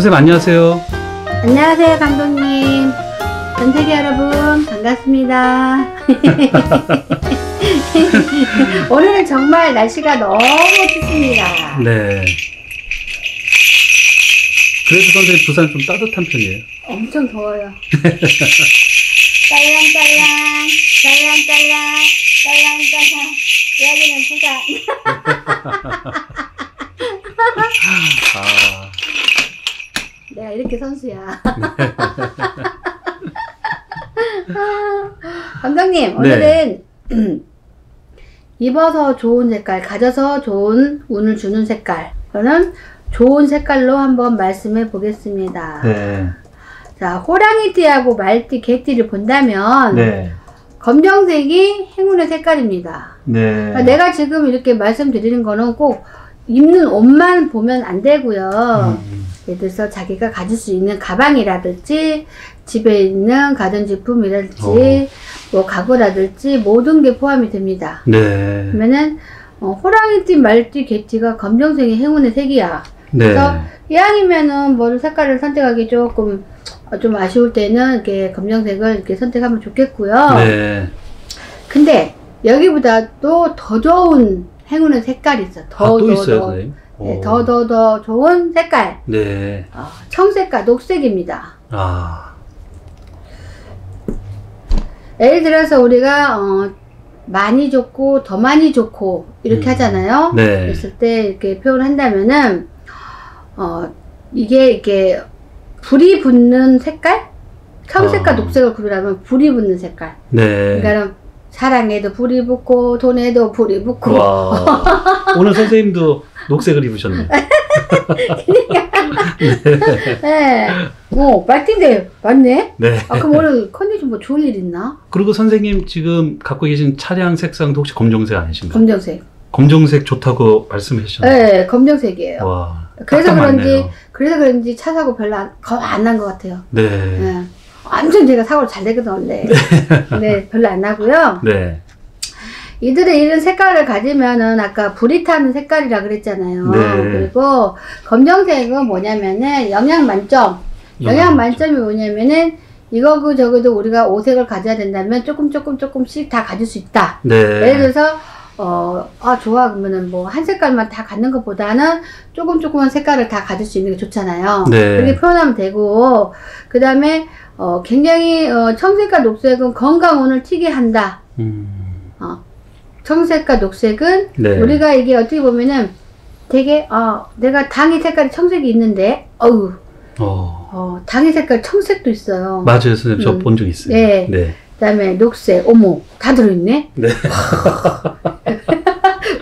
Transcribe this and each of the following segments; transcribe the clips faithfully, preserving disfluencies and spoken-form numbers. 선생님 안녕하세요. 안녕하세요 감독님. 전세계 여러분 반갑습니다. 오늘은 정말 날씨가 너무 춥습니다. 네. 그래서 선생님 부산 좀 따뜻한 편이에요. 엄청 더워요. 딸랑딸랑 딸랑딸랑 딸랑딸랑 여기는 부산. 아. 내가 이렇게 선수야. 네. 감독님 오늘은 네. 입어서 좋은 색깔, 가져서 좋은 운을 주는 색깔, 저는 좋은 색깔로 한번 말씀해 보겠습니다. 네. 자, 호랑이띠하고 말띠, 개띠를 본다면 네. 검정색이 행운의 색깔입니다. 네. 그러니까 내가 지금 이렇게 말씀드리는 거는 꼭 입는 옷만 보면 안 되고요. 음. 예를 들어서 자기가 가질 수 있는 가방이라든지 집에 있는 가전제품이라든지 어. 뭐 가구라든지 모든 게 포함이 됩니다. 네. 그러면은 어, 호랑이띠, 말띠, 개띠가 검정색이 행운의 색이야. 네. 그래서 이왕이면은 뭐 색깔을 선택하기 조금 어, 좀 아쉬울 때는 이렇게 검정색을 이렇게 선택하면 좋겠고요. 네. 근데 여기보다 또 더 좋은 행운의 색깔이 있어. 더, 아, 더, 또 있어요, 더, 네, 더, 더, 더 좋은 색깔. 네. 어, 청색과 녹색입니다. 아. 예를 들어서 우리가 어, 많이 좋고 더 많이 좋고 이렇게 음. 하잖아요. 네. 그랬을 때 이렇게 표현을 한다면은 어, 이게 이렇게 불이 붙는 색깔, 청색과 아. 녹색을 구별하면 불이 붙는 색깔. 네. 그러니까 사랑에도 불이 붙고 돈에도 불이 붙고. 오늘 선생님도 녹색을 입으셨네. 그러니까. 네. 네. 어, 빨대인데 맞네. 네. 아, 그럼 오늘 컨디션 뭐 좋은 일 있나? 그리고 선생님 지금 갖고 계신 차량 색상도 혹시 검정색 아니신가요? 검정색. 검정색 좋다고 말씀하셨나요? 네, 검정색이에요. 와. 그래서 그런지 맞네요. 그래서 그런지 차 사고 별로 겁 안 난 것 같아요. 네. 네. 완전 제가 사고를 잘 내거든 원래. 네. 네, 별로 안 나고요. 네. 이들의 이런 색깔을 가지면은 아까 불이 타는 색깔이라 그랬잖아요. 네. 그리고 검정색은 뭐냐면은 영양 만점. 영양 만점이 뭐냐면은 이거고 저거도 우리가 오색을 가져야 된다면 조금 조금 조금씩 다 가질 수 있다. 네. 예를 들어서 어, 아 좋아 그러면은 뭐 한 색깔만 다 갖는 것보다는 조금 조금한 색깔을 다 가질 수 있는 게 좋잖아요. 네. 그렇게 표현하면 되고 그 다음에 어, 굉장히 어, 청색과 녹색은 건강운을 튀게 한다. 음. 어, 청색과 녹색은 네. 우리가 이게 어떻게 보면은 되게 어, 내가 당의 색깔이 청색이 있는데 어우 어. 어, 당의 색깔 청색도 있어요. 맞아요 선생님. 저 본 적 음. 있어요. 네. 네. 그 다음에 녹색, 어머 다 들어있네? 네.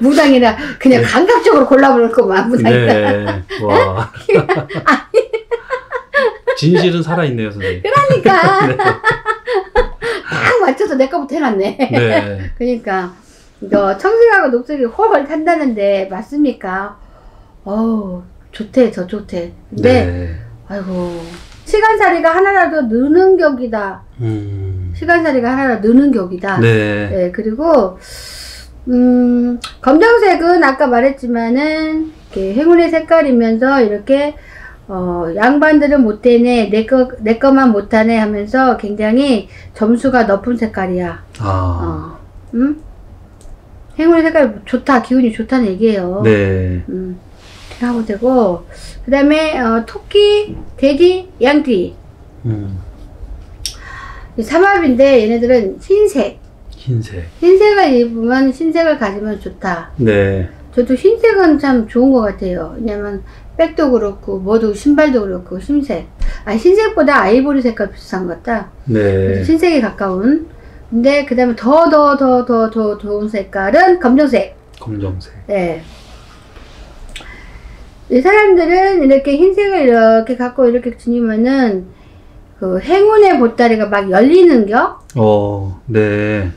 무당이라 그냥 네. 감각적으로 골라버릴 거만 무당이라. 네. 와. 아니. 진실은 살아있네요 선생님. 그러니까. 네. 딱 맞춰서 내 거부터 해놨네. 네. 그러니까 너 청색하고 녹색이 훨훨 탄다는데 맞습니까? 어우 좋대 저 좋대. 근데 네. 아이고 시간살이가 하나라도 느는 격이다. 음. 시간살이가 하나라도 느는 격이다. 네. 네. 그리고 음, 검정색은 아까 말했지만은 이렇게 행운의 색깔이면서 이렇게 어, 양반들은 못되네, 내 거, 내 거만 못하네 하면서 굉장히 점수가 높은 색깔이야. 아. 어, 음? 행운의 색깔 좋다, 기운이 좋다는 얘기예요. 네. 음. 하고 되고 그 다음에 어, 토끼, 돼지, 양띠 음. 삼합인데 얘네들은 흰색 흰색 흰색을 입으면 흰색을 가지면 좋다. 네. 저도 흰색은 참 좋은 것 같아요. 왜냐면 백도 그렇고 뭐도 신발도 그렇고 흰색 아 흰색보다 아이보리 색깔 비슷한 것 같다. 네. 흰색에 가까운 근데 그 다음에 더 더 더 더 더 좋은 색깔은 검정색 검정색 네. 이 사람들은 이렇게 흰색을 이렇게 갖고 이렇게 지니면은 그 행운의 보따리가 막 열리는 겨. 어, 네.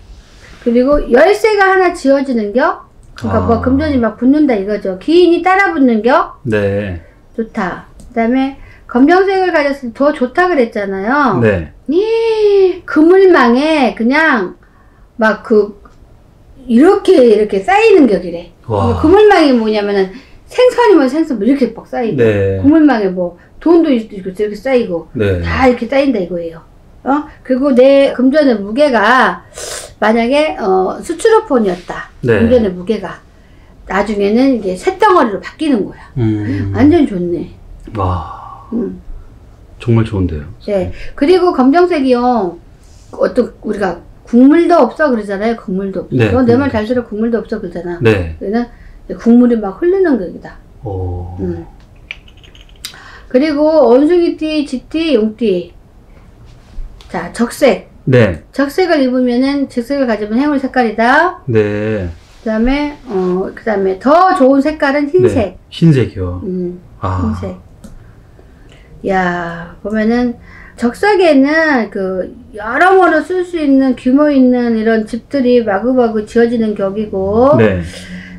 그리고 열쇠가 하나 지어지는 겨. 그러니까 아. 뭐 금전이 막 붙는다 이거죠. 기인이 따라 붙는 겨. 네. 좋다. 그다음에 검정색을 가졌을 때 더 좋다 그랬잖아요. 네. 이 그물망에 그냥 막 그 이렇게 이렇게 쌓이는 격이래. 와. 그물망이 뭐냐면은 생선이면 생선 뭐 이렇게 막 쌓이고, 네. 국물망에 뭐 돈도 이렇게 쌓이고, 네. 다 이렇게 쌓인다 이거예요. 어? 그리고 내 금전의 무게가 만약에 어, 수출업폰이었다. 네. 금전의 무게가 나중에는 이게 쇳덩어리로 바뀌는 거야. 음. 완전 좋네. 와. 음. 정말 좋은데요. 네. 그리고 검정색이요. 어떤 우리가 국물도 없어 그러잖아요. 국물도. 없어. 네. 내 말 잘 들어. 국물도 없어 그러잖아. 네. 그러니까 국물이 막 흐르는 거기다. 오. 음. 그리고 원숭이띠, 쥐띠, 용띠. 자, 적색. 네. 적색을 입으면은 적색을 가지면 행운 색깔이다. 네. 그다음에 어 그다음에 더 좋은 색깔은 흰색. 네. 흰색이요. 음. 아. 흰색. 야, 보면은 적색에는 그 여러모로 쓸 수 있는 규모 있는 이런 집들이 마구마구 지어지는 격이고. 네.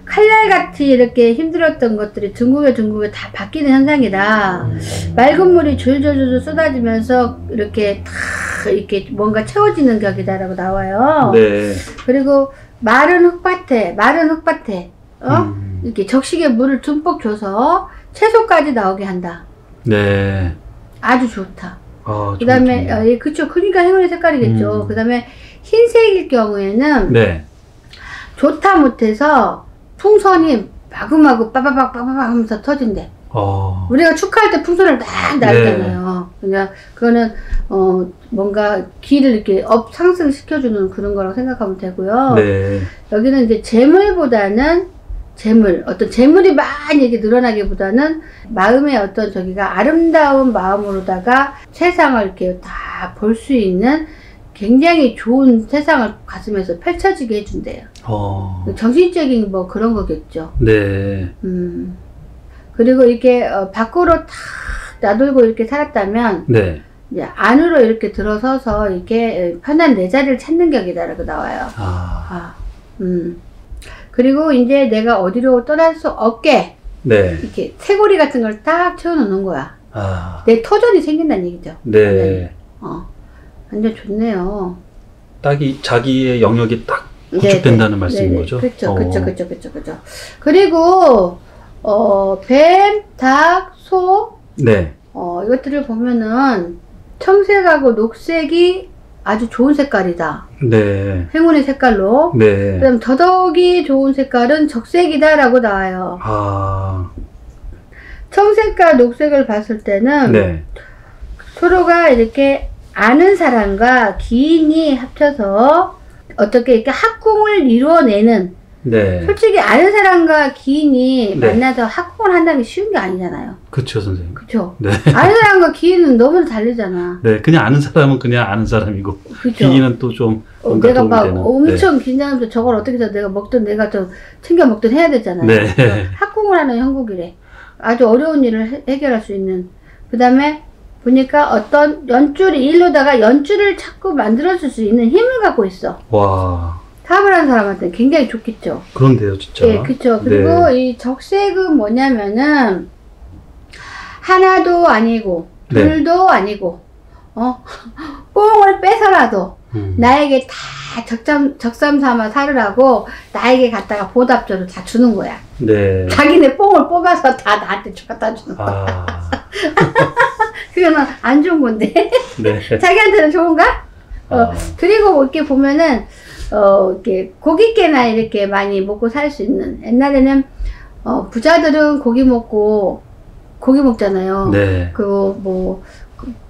칼날같이 이렇게 힘들었던 것들이 둥글게 둥글게 다 바뀌는 현상이다. 음. 맑은 물이 줄줄줄 쏟아지면서 이렇게 다 이렇게 뭔가 채워지는 격이다라고 나와요. 네. 그리고 마른 흙밭에 마른 흙밭에 어? 음. 이렇게 적식에 물을 듬뿍 줘서 채소까지 나오게 한다. 네. 아주 좋다. 아, 그 다음에 아, 예, 그쵸. 그러니까 행운의 색깔이겠죠. 음. 그 다음에 흰색일 경우에는 네. 좋다 못해서 풍선이 마구마구 빠바박 빠바박 하면서 터진대. 어. 우리가 축하할 때 풍선을 막 날잖아요. 네. 그냥 그거는 어 뭔가 기를 이렇게 업 상승시켜주는 그런 거라고 생각하면 되고요. 네. 여기는 이제 재물보다는 재물 어떤 재물이 많이 이렇게 늘어나기보다는 마음의 어떤 저기가 아름다운 마음으로다가 세상을 이렇게 다 볼 수 있는 굉장히 좋은 세상을 가슴에서 펼쳐지게 해준대요. 어. 정신적인 뭐 그런 거겠죠. 네. 음. 그리고 이렇게 밖으로 탁 나돌고 이렇게 살았다면 네. 이제 안으로 이렇게 들어서서 이렇게 편한 내 자리를 찾는 격이다라고 나와요. 아. 아. 음. 그리고 이제 내가 어디로 떠날 수 없게 네. 이렇게 새고리 같은 걸 딱 채워놓는 거야. 아. 내 터전이 생긴다는 얘기죠. 네. 완전히. 어. 완전 좋네요. 딱이 자기의 영역이 딱 구축된다는 네네. 말씀인 네네. 거죠? 그렇죠, 그렇죠, 그렇죠, 그렇죠, 그렇죠. 그리고 어, 뱀, 닭, 소, 네. 어, 이것들을 보면은 청색하고 녹색이 아주 좋은 색깔이다. 네. 행운의 색깔로. 네. 그다음 더더욱이 좋은 색깔은 적색이다라고 나와요. 아. 청색과 녹색을 봤을 때는 네. 서로가 이렇게 아는 사람과 기인이 합쳐서 어떻게 이렇게 합궁을 이루어내는 네. 솔직히 아는 사람과 기인이 네. 만나서 합궁을 한다는 게 쉬운 게 아니잖아요. 그렇죠 선생님. 그렇죠. 네. 아는 사람과 기인은 너무 다르잖아. 네, 그냥 아는 사람은 그냥 아는 사람이고 그쵸? 기인은 또 좀 어, 내가 막 되는. 엄청 네. 긴장하면서 저걸 어떻게 해서 내가 먹든 내가 좀 챙겨 먹든 해야 되잖아요. 네. 합궁을 하는 형국이래. 아주 어려운 일을 해결할 수 있는. 그 다음에 보니까 어떤 연줄이 일로다가 연줄을 자꾸 만들어줄 수 있는 힘을 갖고 있어. 와. 사업을 하는 사람한테는 굉장히 좋겠죠. 그런데요, 진짜. 예, 그렇죠. 그리고 네. 이 적색은 뭐냐면은 하나도 아니고 네. 둘도 아니고 어 꽁을 빼서라도 음. 나에게 다 적점 적삼 삼아 살으라고 나에게 갖다가 보답적으로 다 주는 거야. 네. 자기네 뽕을 뽑아서 다 나한테 갖다 주는 거야. 아. 그거는 안 좋은 건데. 네. 자기한테는 좋은가? 어, 아. 그리고 이렇게 보면은, 어, 이렇게 고깃게나 이렇게 많이 먹고 살 수 있는. 옛날에는, 어, 부자들은 고기 먹고, 고기 먹잖아요. 네. 그리고 뭐,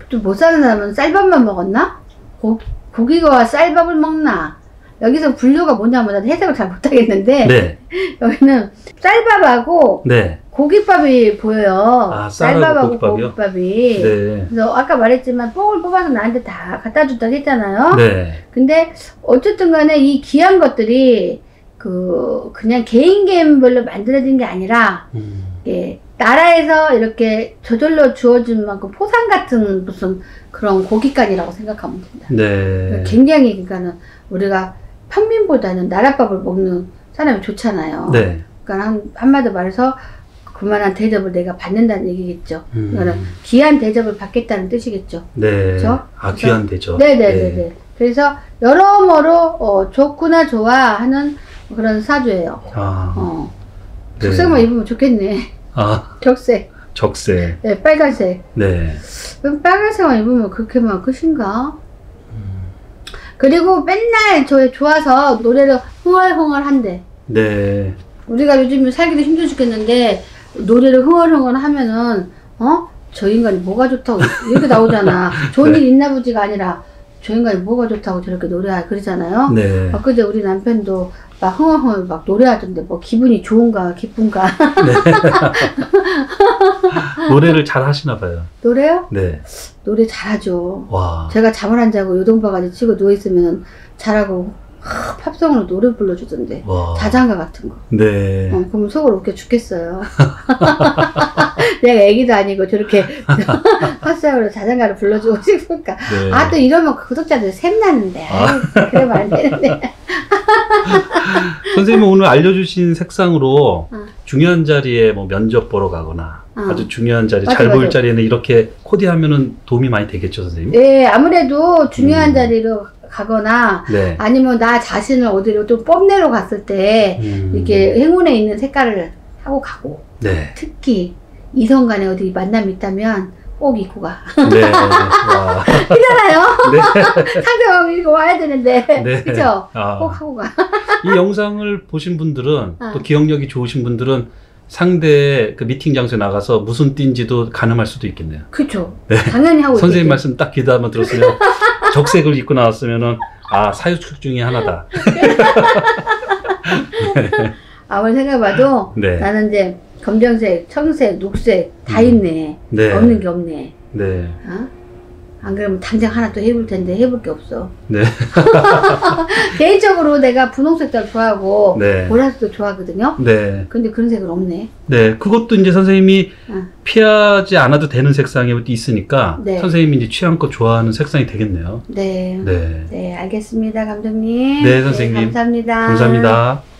좀 못 사는 사람은 쌀밥만 먹었나? 고, 고기와 쌀밥을 먹나? 여기서 분류가 뭐냐면 나도 해석을 잘 못하겠는데, 네. 여기는 쌀밥하고, 네. 고깃밥이 보여요. 아, 쌀밥하고 고깃밥이. 네. 그래서 아까 말했지만 뽕을 뽑아서 나한테 다 갖다 준다고 했잖아요. 네. 근데 어쨌든 간에 이 귀한 것들이 그 그냥 개인 개인별로 만들어진 게 아니라 음. 예, 나라에서 이렇게 저절로 주어진 만큼 포상 같은 무슨 그런 고깃간이라고 생각하면 된다. 네. 굉장히 그러니까는 우리가 평민보다는 나랏밥을 먹는 사람이 좋잖아요. 네. 그러니까 한, 한마디로 말해서 그만한 대접을 내가 받는다는 얘기겠죠. 음. 그러니까 귀한 대접을 받겠다는 뜻이겠죠. 네. 그렇죠? 아, 귀한 대접. 네네네네. 네. 그래서 여러모로 어, 좋구나 좋아 하는 그런 사주예요. 아. 어. 적색만 네. 입으면 좋겠네. 아. 적색. 적색. 네, 빨간색. 네. 그럼 빨간색만 입으면 그렇게만 끝인가? 음. 그리고 맨날 저 좋아서 노래를 흥얼흥얼 한대. 네. 우리가 요즘에 살기도 힘들어 죽겠는데, 노래를 흥얼흥얼 하면은, 어? 저 인간이 뭐가 좋다고 이렇게 나오잖아. 좋은 네. 일 있나 보지가 아니라, 저 인간이 뭐가 좋다고 저렇게 노래하, 그러잖아요. 네. 아, 그제 우리 남편도 막 흥얼흥얼 막 노래하던데, 뭐 기분이 좋은가, 기쁜가. 네. 노래를 잘 하시나봐요. 노래요? 네. 노래 잘하죠. 와. 제가 잠을 안 자고 요동바가지 치고 누워있으면 잘하고, 하, 팝송으로 노래 불러주던데. 와. 자장가 같은 거. 네. 어, 그럼 속을 웃겨 죽겠어요. 내가 애기도 아니고 저렇게 팝송으로 자장가를 불러주고 싶을까. 네. 아, 또 이러면 구독자들 샘나는데. 아. 그러면 안 되는데. 선생님은 오늘 알려주신 색상으로 어. 중요한 자리에 뭐 면접 보러 가거나 어. 아주 중요한 자리, 잘 보일 자리에는 이렇게 코디하면은 도움이 많이 되겠죠, 선생님? 네, 아무래도 중요한 음. 자리로 가거나 네. 아니면 나 자신을 어디로 좀 뽐내러 갔을 때 음. 이렇게 행운에 있는 색깔을 하고 가고 네. 특히 이성 간에 어디 만남이 있다면 꼭 입고 가. 네. 그잖아요. 네. 상대방 입고 와야 되는데. 네. 그쵸? 아. 꼭 하고 가. 이 영상을 보신 분들은 아. 또 기억력이 좋으신 분들은 상대의 그 미팅 장소에 나가서 무슨 띠인지도 가늠할 수도 있겠네요. 그쵸. 네. 당연히 하고 있겠죠. 선생님 말씀 딱 귀담아 들었으면 적색을 입고 나왔으면은 아, 사유축 중에 하나다. 네. 아무리 생각해봐도 네. 나는 이제 검정색, 청색, 녹색 다 있네. 네. 없는 게 없네. 네. 어? 안 그러면 당장 하나 또 해볼 텐데 해볼 게 없어. 네. 개인적으로 내가 분홍색도 좋아하고 네. 보라색도 좋아하거든요. 네. 근데 그런 색은 없네. 네. 그것도 이제 선생님이 어. 피하지 않아도 되는 색상이 있으니까 네. 선생님이 이제 취향껏 좋아하는 색상이 되겠네요. 네. 네. 네. 알겠습니다, 감독님. 네, 선생님. 네, 감사합니다. 감사합니다.